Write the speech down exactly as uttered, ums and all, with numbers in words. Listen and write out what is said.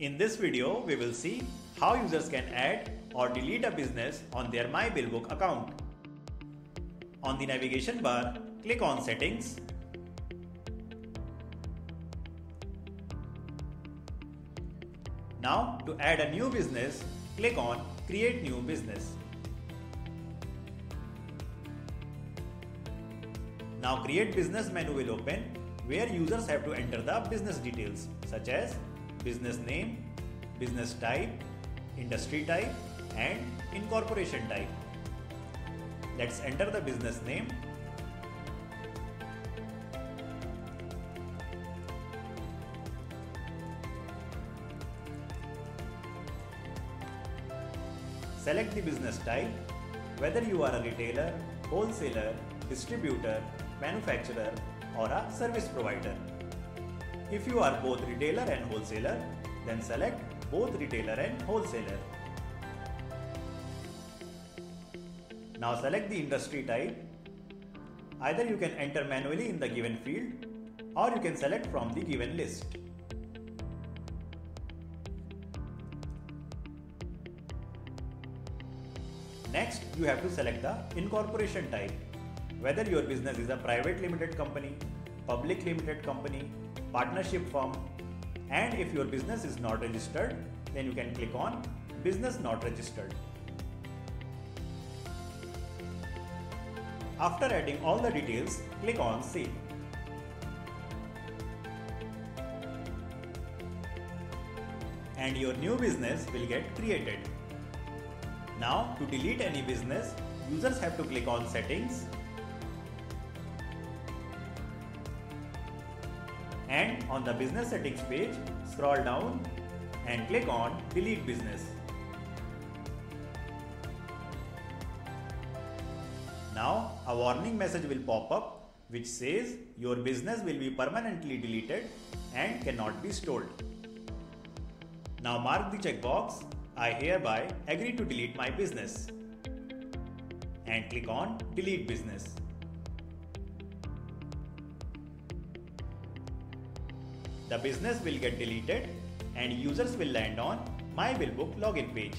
In this video, we will see how users can add or delete a business on their myBillBook account. On the navigation bar, click on Settings. Now, to add a new business, click on Create New Business. Now, Create Business menu will open, where users have to enter the business details such as business name, business type, industry type, and incorporation type. Let's enter the business name. Select the business type, whether you are a retailer, wholesaler, distributor, manufacturer, or a service provider. If you are both retailer and wholesaler, then select both retailer and wholesaler. Now select the industry type. Either you can enter manually in the given field, or you can select from the given list. Next, you have to select the incorporation type, whether your business is a private limited company, public limited company, partnership firm, and if your business is not registered, then you can click on Business Not Registered. After adding all the details, click on Save. And your new business will get created. Now, to delete any business, users have to click on Settings. And on the business settings page, scroll down and click on Delete Business. Now a warning message will pop up which says your business will be permanently deleted and cannot be stored. Now mark the checkbox, I hereby agree to delete my business, and click on Delete Business. The business will get deleted and users will land on myBillBook login page.